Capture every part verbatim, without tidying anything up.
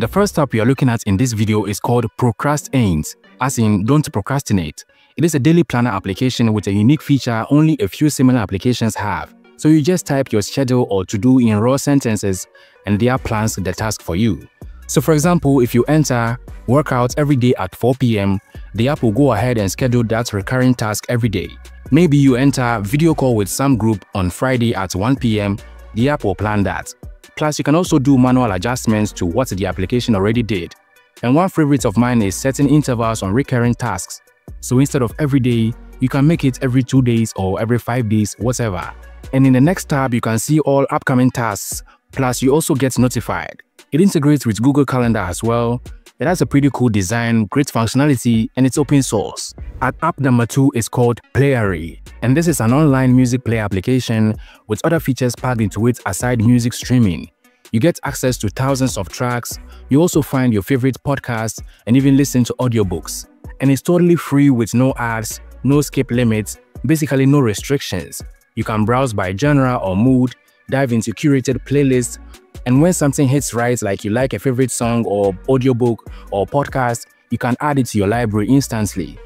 The first app we are looking at in this video is called Procrastaint, as in don't procrastinate. It is a daily planner application with a unique feature only a few similar applications have. So you just type your schedule or to-do in raw sentences and the app plans the task for you. So for example, if you enter workout every day at four p m, the app will go ahead and schedule that recurring task every day. Maybe you enter video call with some group on Friday at one p m, the app will plan that. Plus, you can also do manual adjustments to what the application already did. And one favorite of mine is setting intervals on recurring tasks. So instead of every day, you can make it every two days or every five days, whatever. And in the next tab, you can see all upcoming tasks. Plus, you also get notified. It integrates with Google Calendar as well. It has a pretty cool design, great functionality, and it's open source. At app number two is called Playary, and this is an online music player application with other features packed into it aside music streaming. You get access to thousands of tracks, you also find your favorite podcasts, and even listen to audiobooks. And it's totally free with no ads, no skip limits, basically no restrictions. You can browse by genre or mood, dive into curated playlists, and when something hits right, like you like a favorite song or audiobook or podcast, you can add it to your library instantly.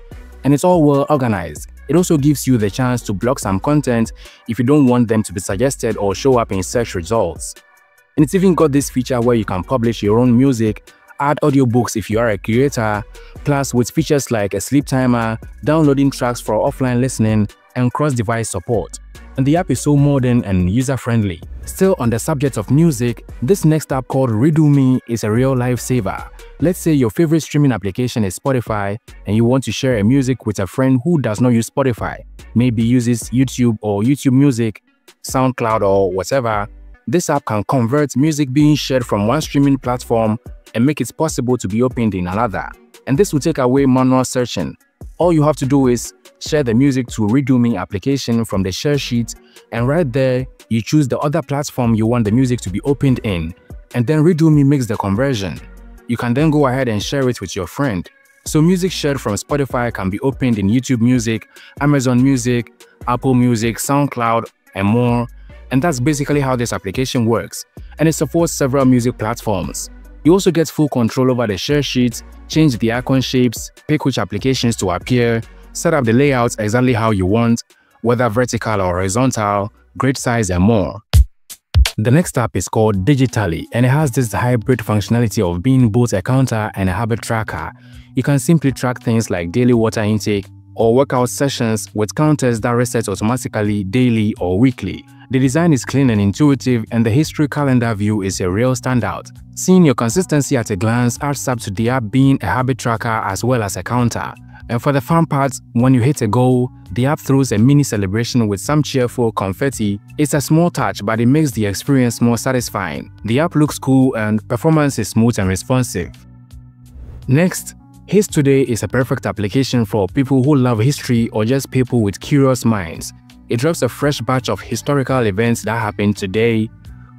And it's all well organized. It also gives you the chance to block some content if you don't want them to be suggested or show up in search results. And it's even got this feature where you can publish your own music, add audiobooks if you are a creator, plus with features like a sleep timer, downloading tracks for offline listening, and cross-device support. And the app is so modern and user-friendly. Still on the subject of music, this next app called Redomi is a real lifesaver. Let's say your favorite streaming application is Spotify and you want to share a music with a friend who does not use Spotify, maybe uses YouTube or YouTube Music, SoundCloud or whatever. This app can convert music being shared from one streaming platform and make it possible to be opened in another. And this will take away manual searching. All you have to do is share the music to Redomi application from the share sheet, and right there, you choose the other platform you want the music to be opened in, and then Redomi makes the conversion. You can then go ahead and share it with your friend. So music shared from Spotify can be opened in YouTube Music, Amazon Music, Apple Music, SoundCloud, and more. And that's basically how this application works, and it supports several music platforms. You also get full control over the share sheets, change the icon shapes, pick which applications to appear, set up the layouts exactly how you want, whether vertical or horizontal, grid size and more. The next app is called Digitally, and it has this hybrid functionality of being both a counter and a habit tracker. You can simply track things like daily water intake or workout sessions with counters that reset automatically daily or weekly. The design is clean and intuitive, and the history calendar view is a real standout. Seeing your consistency at a glance adds up to the app being a habit tracker as well as a counter. And for the fun part, when you hit a goal, the app throws a mini celebration with some cheerful confetti. It's a small touch, but it makes the experience more satisfying. The app looks cool and performance is smooth and responsive. Next, Histoday is a perfect application for people who love history or just people with curious minds. It drops a fresh batch of historical events that happened today,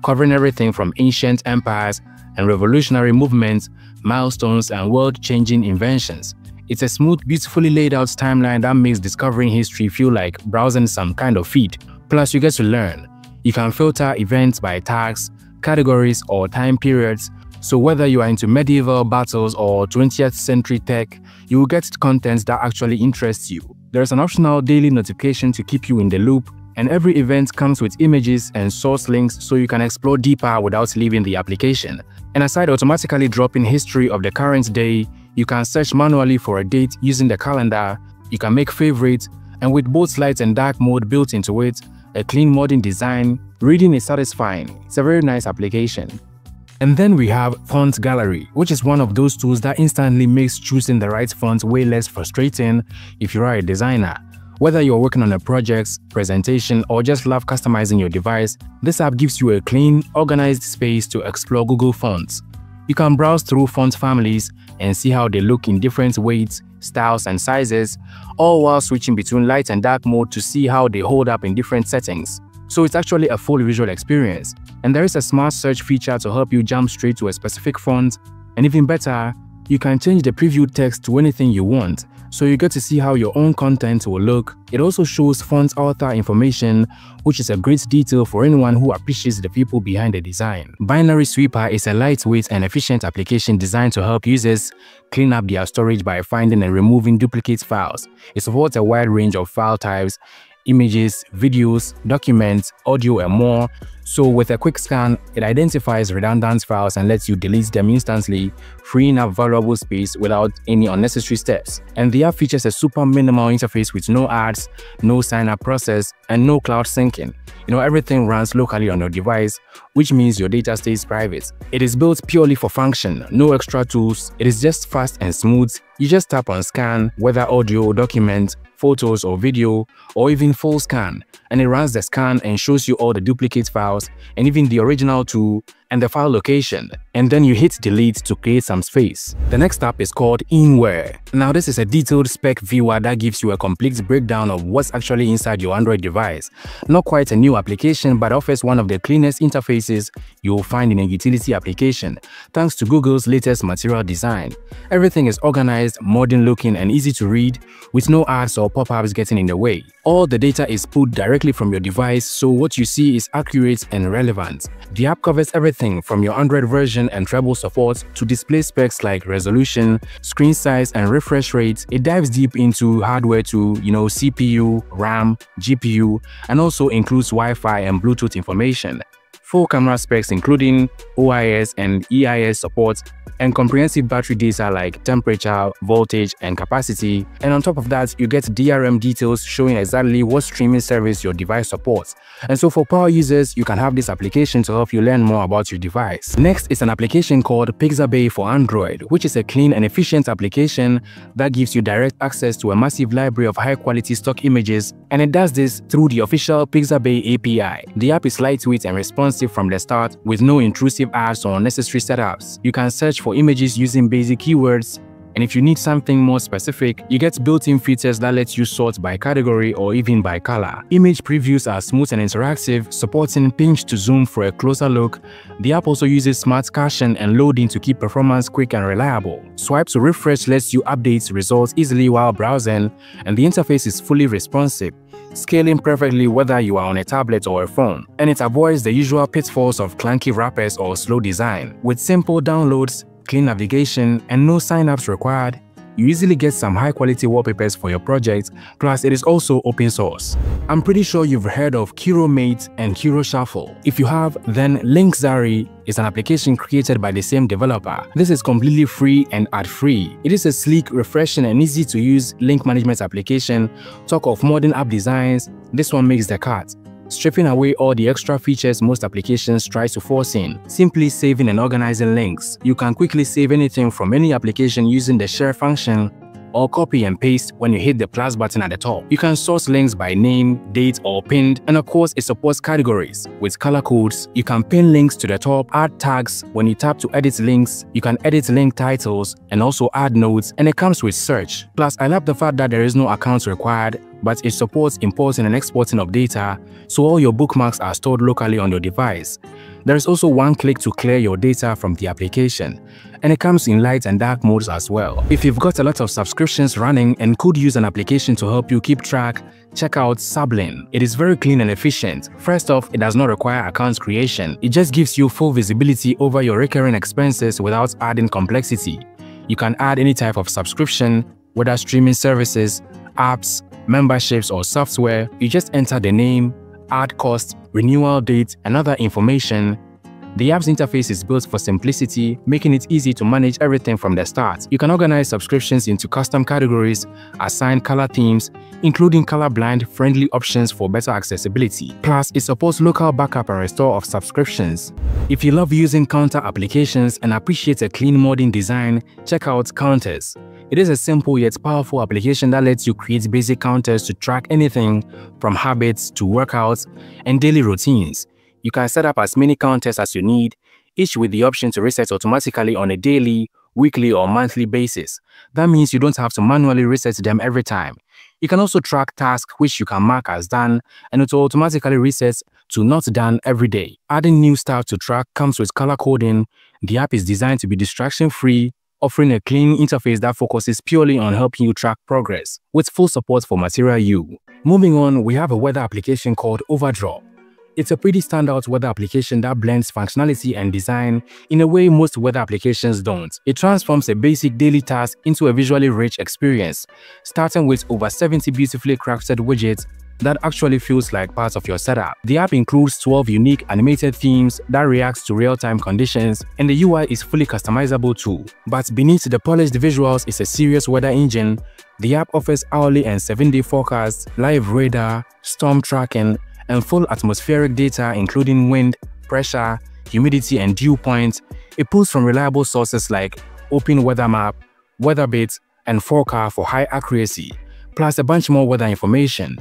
covering everything from ancient empires and revolutionary movements, milestones, and world-changing inventions. It's a smooth, beautifully laid out timeline that makes discovering history feel like browsing some kind of feed. Plus, you get to learn. You can filter events by tags, categories, or time periods. So whether you are into medieval battles or twentieth century tech, you will get content that actually interests you. There is an optional daily notification to keep you in the loop, and every event comes with images and source links so you can explore deeper without leaving the application. And aside automatically dropping history of the current day, you can search manually for a date using the calendar, you can make favorites, and with both light and dark mode built into it, a clean modern design, reading is satisfying. It's a very nice application. And then we have Font Gallery, which is one of those tools that instantly makes choosing the right font way less frustrating if you are a designer. Whether you're working on a project, presentation, or just love customizing your device, this app gives you a clean, organized space to explore Google Fonts. You can browse through font families and see how they look in different weights, styles, and sizes, all while switching between light and dark mode to see how they hold up in different settings. So it's actually a full visual experience. And there is a smart search feature to help you jump straight to a specific font. And even better, You can change the preview text to anything you want, so you get to see how your own content will look. It also shows font author information, which is a great detail for anyone who appreciates the people behind the design. Binary Sweeper is a lightweight and efficient application designed to help users clean up their storage by finding and removing duplicate files. It supports a wide range of file types, images, videos, documents, audio, and more. So with a quick scan, it identifies redundant files and lets you delete them instantly, freeing up valuable space without any unnecessary steps. And the app features a super minimal interface with no ads, no sign-up process, and no cloud syncing. You know, everything runs locally on your device, which means your data stays private. It is built purely for function, no extra tools. It is just fast and smooth. You just tap on scan, whether audio, document, photos or video, or even full scan, and it runs the scan and shows you all the duplicate files and even the original too, and the file location, and then you hit delete to create some space. The next app is called Inware. Now this is a detailed spec viewer that gives you a complete breakdown of what's actually inside your Android device. Not quite a new application, but offers one of the cleanest interfaces you'll find in a utility application, thanks to Google's latest material design. Everything is organized, modern looking, and easy to read, with no ads or pop-ups getting in the way. All the data is pulled directly from your device, so what you see is accurate and relevant. The app covers everything from your Android version and travel support to display specs like resolution, screen size, and refresh rate. It dives deep into hardware to, you know, C P U, RAM, G P U, and also includes Wi-Fi and Bluetooth information, full camera specs including O I S and E I S support, and comprehensive battery data like temperature, voltage, and capacity. And on top of that, you get D R M details showing exactly what streaming service your device supports. And so for power users, you can have this application to help you learn more about your device. Next is an application called Pixabay for Android, which is a clean and efficient application that gives you direct access to a massive library of high-quality stock images, and it does this through the official Pixabay A P I. The app is lightweight and responsive from the start, with no intrusive ads or unnecessary setups. You can search for for images using basic keywords, and if you need something more specific, you get built-in features that let you sort by category or even by color. Image previews are smooth and interactive, supporting pinch to zoom for a closer look. The app also uses smart caching and loading to keep performance quick and reliable. Swipe to refresh lets you update results easily while browsing, and the interface is fully responsive, scaling perfectly whether you are on a tablet or a phone, and it avoids the usual pitfalls of clunky wrappers or slow design. With simple downloads, clean navigation, and no signups required, you easily get some high-quality wallpapers for your project, plus it is also open source. I'm pretty sure you've heard of KiroMate and KiroShuffle. If you have, then LinkZari is an application created by the same developer. This is completely free and ad-free. It is a sleek, refreshing, and easy-to-use link management application. Talk of modern app designs, this one makes the cut, stripping away all the extra features most applications try to force in. Simply saving and organizing links. You can quickly save anything from any application using the share function, or copy and paste when you hit the plus button at the top. You can source links by name, date, or pinned, and of course it supports categories with color codes. You can pin links to the top, add tags when you tap to edit links, you can edit link titles and also add notes, and it comes with search. Plus I love the fact that there is no account required, but it supports importing and exporting of data, so all your bookmarks are stored locally on your device. There is also one click to clear your data from the application, and it comes in light and dark modes as well. If you've got a lot of subscriptions running and could use an application to help you keep track, check out Sublyn. It is very clean and efficient. First off, it does not require account creation. It just gives you full visibility over your recurring expenses without adding complexity. You can add any type of subscription, whether streaming services, apps, memberships, or software. You just enter the name, add cost, renewal date, and other information. The app's interface is built for simplicity, making it easy to manage everything from the start. You can organize subscriptions into custom categories, assign color themes, including colorblind friendly options for better accessibility. Plus, it supports local backup and restore of subscriptions. If you love using counter applications and appreciate a clean modern design, check out Counters. It is a simple yet powerful application that lets you create basic counters to track anything from habits to workouts and daily routines. You can set up as many counters as you need, each with the option to reset automatically on a daily, weekly, or monthly basis. That means you don't have to manually reset them every time. You can also track tasks which you can mark as done, and it will automatically reset to not done every day. Adding new stuff to track comes with color coding. The app is designed to be distraction-free, offering a clean interface that focuses purely on helping you track progress, with full support for Material U. Moving on, we have a weather application called Overdrop. It's a pretty standout weather application that blends functionality and design in a way most weather applications don't. It transforms a basic daily task into a visually rich experience, starting with over seventy beautifully crafted widgets that actually feels like part of your setup. The app includes twelve unique animated themes that reacts to real-time conditions, and the U I is fully customizable too. But beneath the polished visuals is a serious weather engine. The app offers hourly and seven-day forecasts, live radar, storm tracking, and full atmospheric data including wind, pressure, humidity, and dew points. It pulls from reliable sources like Open Weather Map, Weatherbit, and Forecast for high accuracy, plus a bunch more weather information.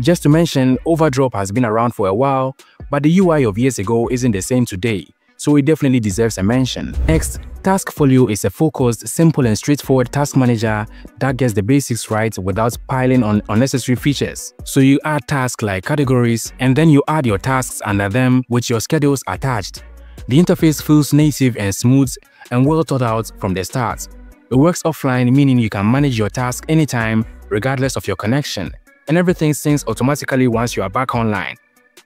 Just to mention, Overdrop has been around for a while, but the U I of years ago isn't the same today, so it definitely deserves a mention. Next, Taskfolio is a focused, simple, and straightforward task manager that gets the basics right without piling on unnecessary features. So you add tasks like categories, and then you add your tasks under them with your schedules attached. The interface feels native and smooth and well thought out from the start. It works offline, meaning you can manage your task anytime, regardless of your connection, and everything syncs automatically once you are back online.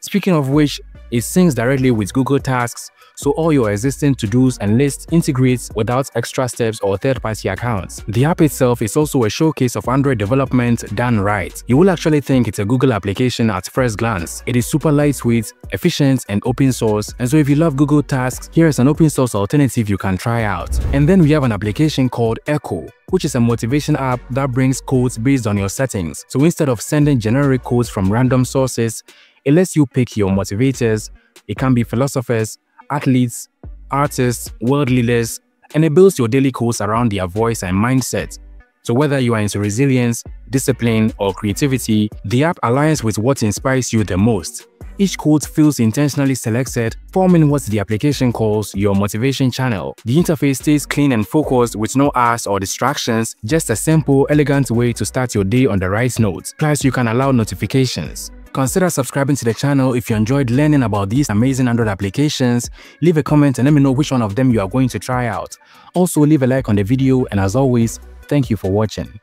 Speaking of which, it syncs directly with Google Tasks, so all your existing to-dos and lists integrates without extra steps or third-party accounts. The app itself is also a showcase of Android development done right. You will actually think it's a Google application at first glance. It is super lightweight, efficient, and open source, and so if you love Google Tasks, here is an open source alternative you can try out. And then we have an application called Echo, which is a motivation app that brings codes based on your settings. So instead of sending generic codes from random sources, it lets you pick your motivators. It can be philosophers, athletes, artists, world leaders, and it builds your daily codes around their voice and mindset. So whether you are into resilience, discipline, or creativity, the app aligns with what inspires you the most. Each code feels intentionally selected, forming what the application calls your motivation channel. The interface stays clean and focused with no ads or distractions, just a simple, elegant way to start your day on the right note. Plus, you can allow notifications. Consider subscribing to the channel if you enjoyed learning about these amazing Android applications. Leave a comment and let me know which one of them you are going to try out. Also, leave a like on the video, and as always, thank you for watching.